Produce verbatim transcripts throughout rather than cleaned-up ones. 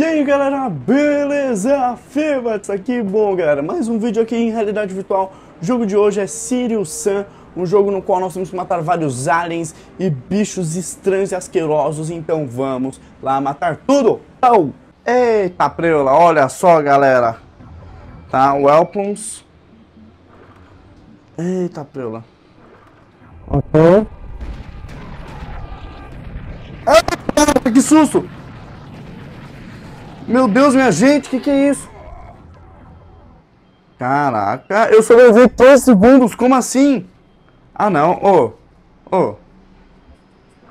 E aí galera, beleza? Febatista aqui. Bom galera, mais um vídeo aqui em realidade virtual. O jogo de hoje é Serious Sam, um jogo no qual nós temos que matar vários aliens e bichos estranhos e asquerosos. Então vamos lá matar tudo! Oh. Eita preula, olha só galera, tá, o Elplums. Eita preula. Ok. Eita, que susto! Meu Deus, minha gente, que que é isso? Caraca, eu só levei três segundos, como assim? Ah não, ô, ô,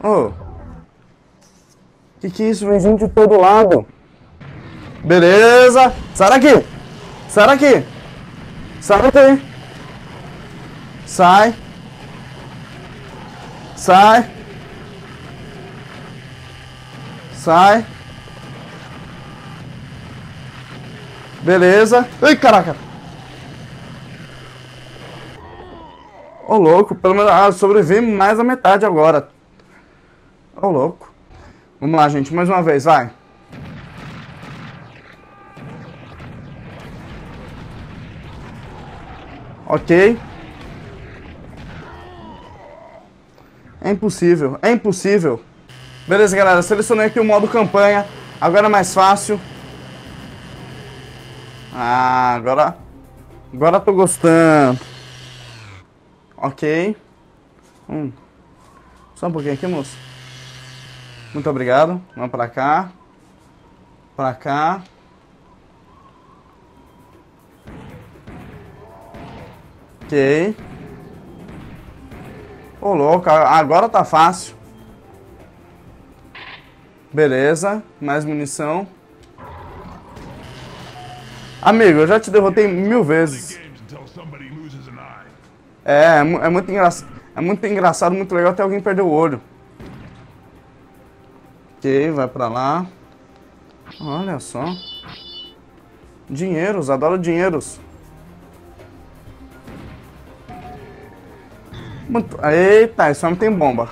ô. Que que é isso, vem gente de todo lado. Beleza, sai daqui, sai daqui, sai daqui. Sai, sai, sai. Beleza. Ai, caraca. Ô, louco. Pelo menos ah, sobrevivi mais a metade agora. Ô, louco. Vamos lá, gente. Mais uma vez, vai. Ok. É impossível. É impossível. Beleza, galera. Selecionei aqui o modo campanha. Agora é mais fácil. Ah, agora... Agora tô gostando. Ok. Hum. Só um pouquinho aqui, moço. Muito obrigado. Vamos pra cá. Pra cá. Ok. Ô, louco. Agora tá fácil. Beleza. Mais munição. Amigo, eu já te derrotei mil vezes. É, é muito, engra... é muito engraçado, muito legal até alguém perder o olho. Ok, vai pra lá. Olha só. Dinheiros, adoro dinheiros. Muito... Eita, esse homem tem bomba.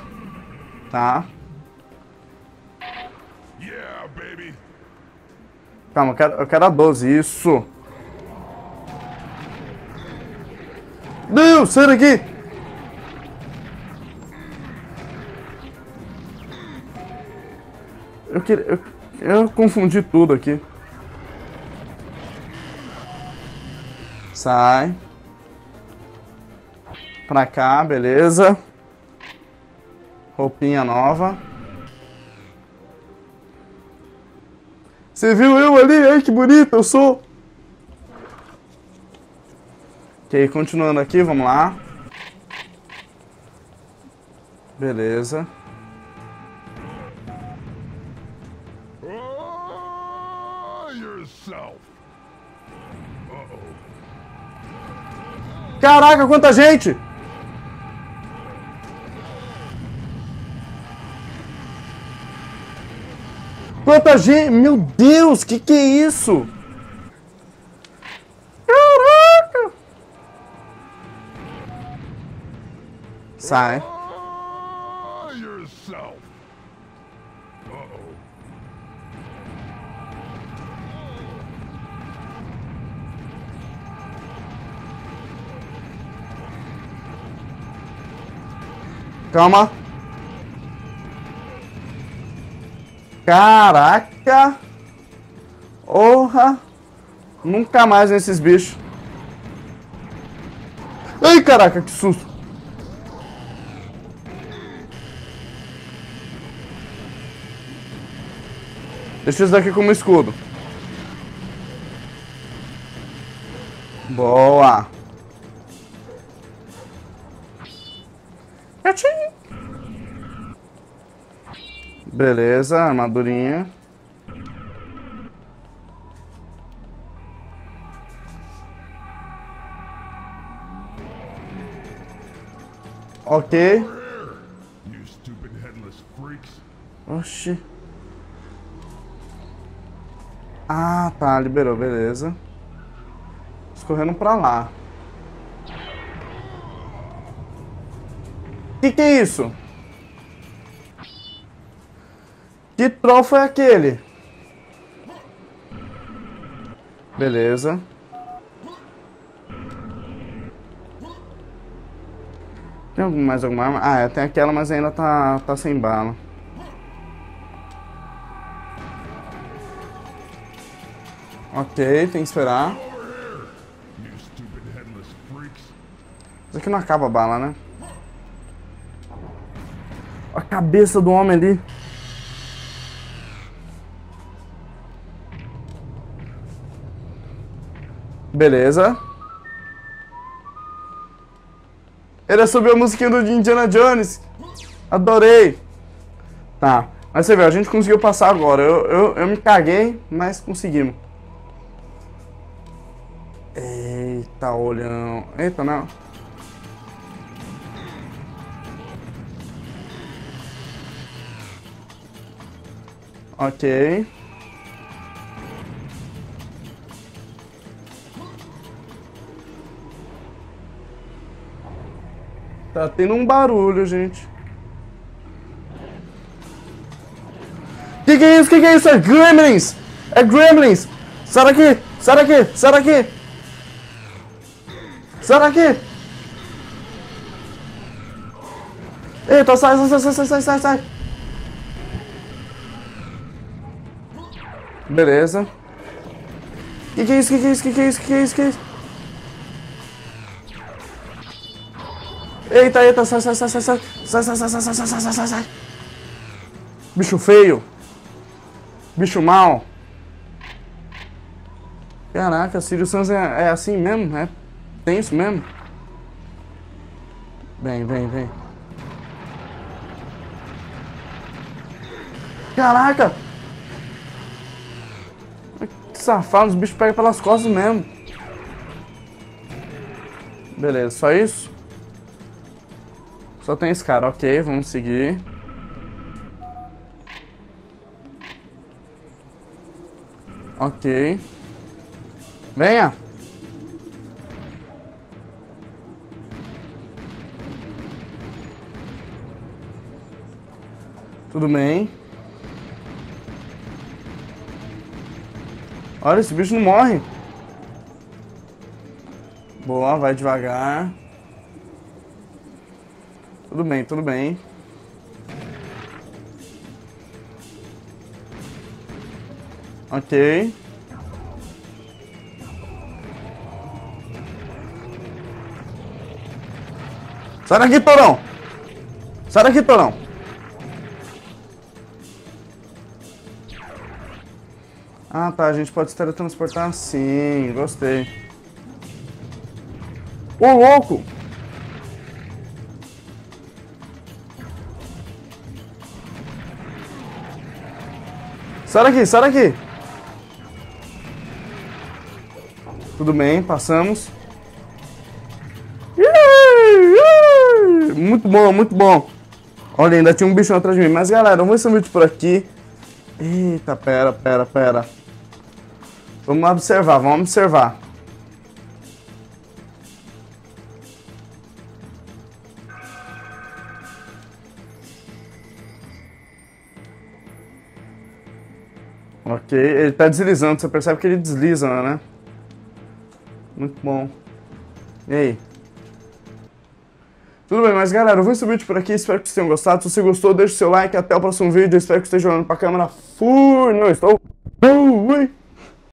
Tá. Calma, eu quero, eu quero a doze, isso. Deus, sai daqui. Eu, queria, eu, eu confundi tudo aqui. Sai. Pra cá, beleza. Roupinha nova. Você viu eu ali? Ai, que bonito, eu sou! Ok, continuando aqui, vamos lá. Beleza. Caraca, quanta gente! Quanta gente... Meu Deus, que que é isso? Caraca! Sai. Calma. Caraca! Orra! Nunca mais nesses bichos. Ai, caraca, que susto! Deixa isso daqui como escudo. Boa! Atchim! Beleza, armadurinha. Ok. Oxi. Ah, tá, liberou, beleza. Escorrendo pra lá. Que que é isso? Que troll foi aquele? Beleza. Tem mais alguma arma? Ah, tem aquela, mas ainda tá, tá sem bala. Ok, tem que esperar. Isso aqui não acaba a bala, né? A cabeça do homem ali. Beleza. Ele subiu a musiquinha do Indiana Jones. Adorei. Tá, mas você vê, a gente conseguiu passar agora. Eu, eu, eu me caguei, mas conseguimos. Eita, olhão. Eita, não. Ok. Tá tendo um barulho, gente. Que que é isso? Que que é isso? É Gremlins! É Gremlins! Sai daqui! Sai daqui! Sai daqui! Sai daqui! Eita, sai, sai, sai, sai, sai, sai, sai! Beleza. Que que é isso? Que que é isso? Que que é isso? Que que é isso? Que é isso? Eita, eita, sai, sai, sai, sai, sai, sai, sai, sai, sai, sai, sai, sai, sai. Bicho feio. Bicho mau. Caraca, Serious Sam é, é assim mesmo? É tenso mesmo? Vem, vem, vem. Caraca! Que safado, os bichos pegam pelas costas mesmo. Beleza, só isso? Só tem esse cara, ok, vamos seguir. Ok. Venha! Tudo bem. Olha, esse bicho não morre. Boa, vai devagar. Tudo bem, tudo bem. Ok. Sai daqui, porão! Sai daqui, porão! Ah, tá, a gente pode se teletransportar assim. Gostei. Ô, louco! Sai daqui, sai daqui. Tudo bem, passamos. Muito bom, muito bom. Olha, ainda tinha um bichão atrás de mim. Mas galera, vamos ver esse vídeo por aqui. Eita, pera, pera, pera. Vamos observar, vamos observar. Ok, ele tá deslizando, você percebe que ele desliza, né? Muito bom. E aí? Tudo bem, mas galera, eu vou subir vídeo por aqui, espero que vocês tenham gostado. Se você gostou, deixa o seu like, até o próximo vídeo. Eu espero que você esteja olhando pra câmera. Fui! Não, estou...